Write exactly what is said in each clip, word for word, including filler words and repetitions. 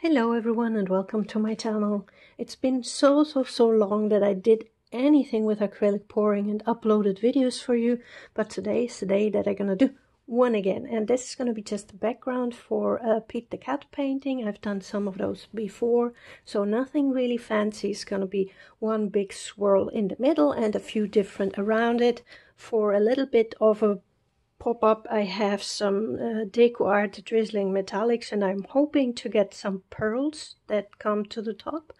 Hello everyone and welcome to my channel. It's been so so so long that I did anything with acrylic pouring and uploaded videos for you, but today's the day that I'm gonna do one again, and this is gonna be just the background for a Pete the Cat painting. I've done some of those before, so nothing really fancy. It's gonna be one big swirl in the middle and a few different around it. For a little bit of a pop-up I have some uh, Deco Art drizzling metallics, and I'm hoping to get some pearls that come to the top.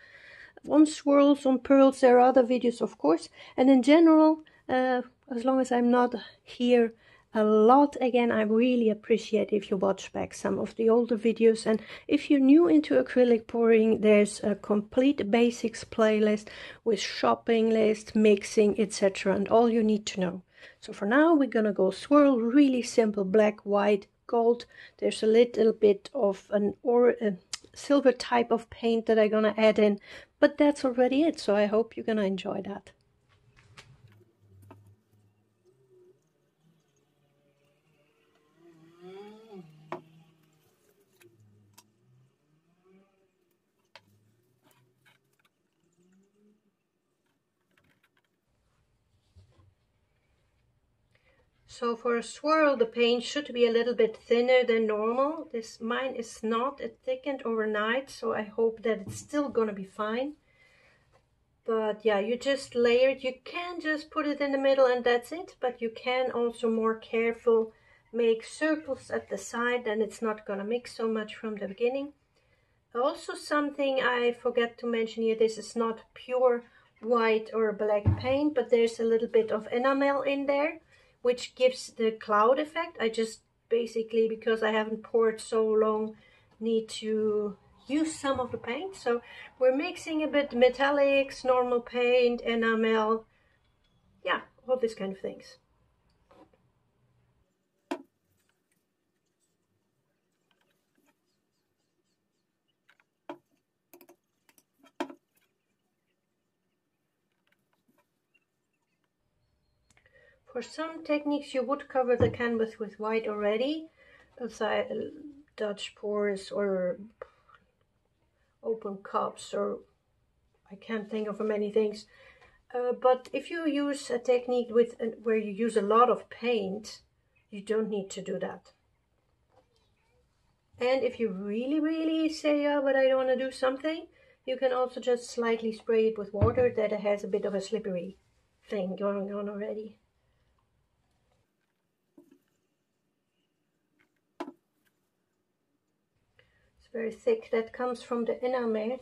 One swirl, some pearls, there are other videos of course, and in general uh, as long as I'm not here a lot again, I really appreciate if you watch back some of the older videos. And if you're new into acrylic pouring, there's a complete basics playlist with shopping list, mixing, etc., and all you need to know. So for now we're gonna go swirl, really simple, black, white, gold. There's a little bit of an or a silver type of paint that I'm gonna add in, but that's already it, so I hope you're gonna enjoy that. So for a swirl, the paint should be a little bit thinner than normal. This mine is not, it thickened overnight, so I hope that it's still gonna be fine. But yeah, you just layer it. You can just put it in the middle and that's it, but you can also more careful make circles at the side, and it's not gonna mix so much from the beginning. Also something I forget to mention here, this is not pure white or black paint, but there's a little bit of enamel in there, which gives the cloud effect. I just basically, because I haven't poured so long, need to use some of the paint. So we're mixing a bit metallics, normal paint, enamel, yeah, all these kind of things. For some techniques you would cover the canvas with white already, aside Dutch pours or open cups, or I can't think of many things. Uh, but if you use a technique with uh, where you use a lot of paint, you don't need to do that. And if you really really say, yeah, but I want to do something, you can also just slightly spray it with water that has a bit of a slippery thing going on already. Very thick, that comes from the enamel.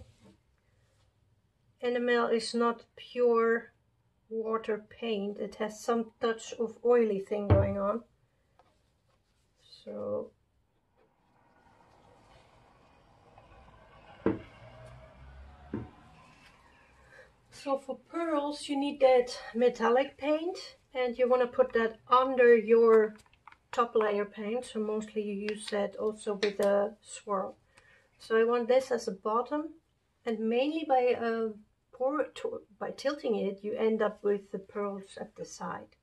Enamel is not pure water paint, it has some touch of oily thing going on. So so for pearls you need that metallic paint, and you want to put that under your top layer paint, so mostly you use that also with a swirl. So I want this as a bottom, and mainly by uh, pour to, by tilting it, you end up with the pearls at the side.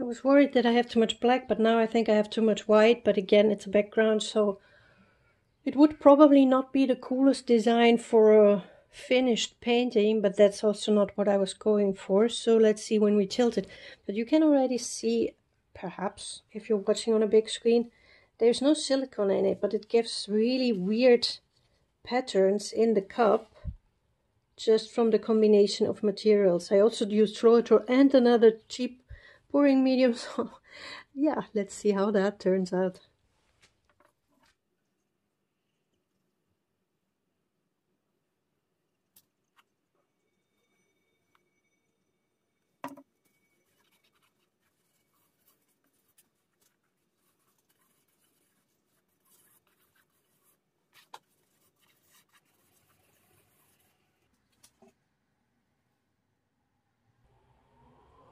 I was worried that I have too much black, but now I think I have too much white, but again it's a background, so it would probably not be the coolest design for a finished painting, but that's also not what I was going for. So let's see when we tilt it. But you can already see, perhaps if you're watching on a big screen, there's no silicone in it, but it gives really weird patterns in the cup just from the combination of materials. I also used Flotrol and another cheap pouring medium, so yeah, let's see how that turns out.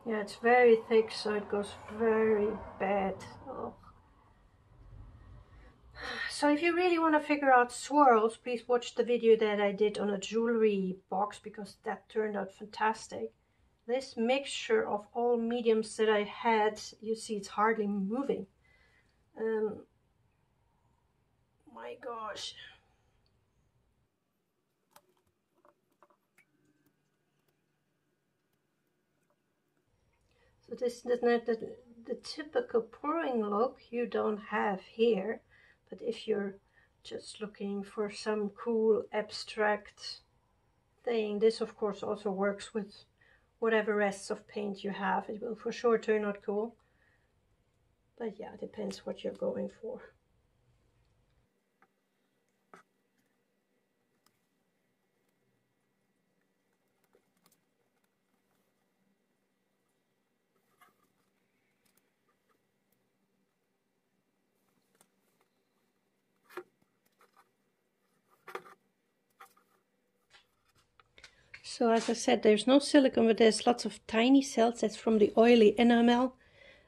Yeah, it's very thick, so it goes very bad. Oh. So if you really want to figure out swirls, please watch the video that I did on a jewelry box, because that turned out fantastic. This mixture of all mediums that I had, you see it's hardly moving. Um, my gosh. So this is the, the, the typical pouring look you don't have here. But if you're just looking for some cool abstract thing, this of course also works with whatever rests of paint you have. It will for sure turn out cool. But yeah, it depends what you're going for. So as I said, there's no silicone, but there's lots of tiny cells. That's from the oily enamel.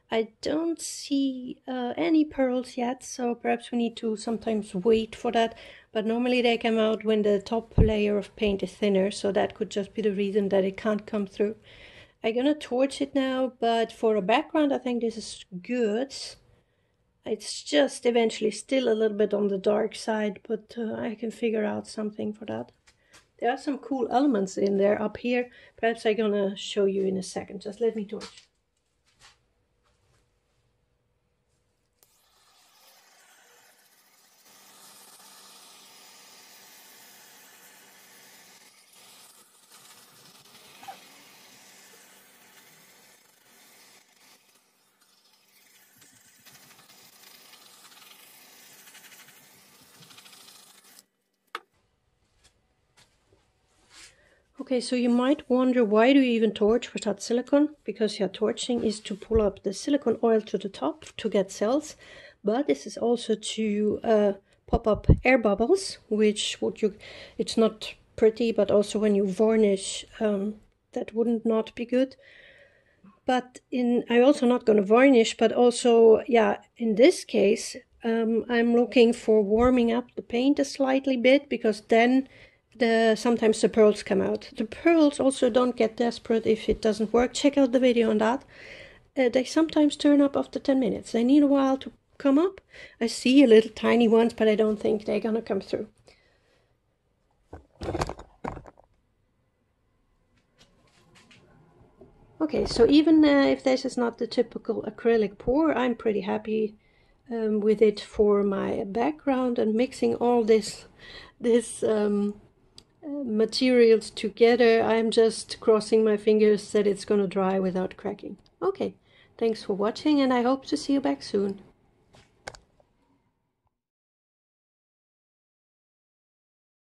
I don't see uh, any pearls yet, so perhaps we need to sometimes wait for that. But normally they come out when the top layer of paint is thinner, so that could just be the reason that it can't come through. I'm gonna torch it now, but for a background I think this is good. It's just eventually still a little bit on the dark side, but uh, I can figure out something for that. There are some cool elements in there up here. Perhaps I'm gonna show you in a second. Just let me torch. Okay, so you might wonder, why do you even torch without silicone? Because yeah, torching is to pull up the silicone oil to the top to get cells, but this is also to uh, pop up air bubbles, which would you, it's not pretty, but also when you varnish, um, that wouldn't not be good. But in, I'm also not going to varnish, but also, yeah, in this case, um, I'm looking for warming up the paint a slightly bit, because then The, sometimes the pearls come out. The pearls also, don't get desperate if it doesn't work. Check out the video on that. Uh, they sometimes turn up after ten minutes. They need a while to come up. I see a little tiny ones, but I don't think they're gonna come through. Okay, so even uh, if this is not the typical acrylic pour, I'm pretty happy um, with it for my background, and mixing all this this um, materials together, I'm just crossing my fingers that it's gonna dry without cracking. Okay, thanks for watching, and I hope to see you back soon.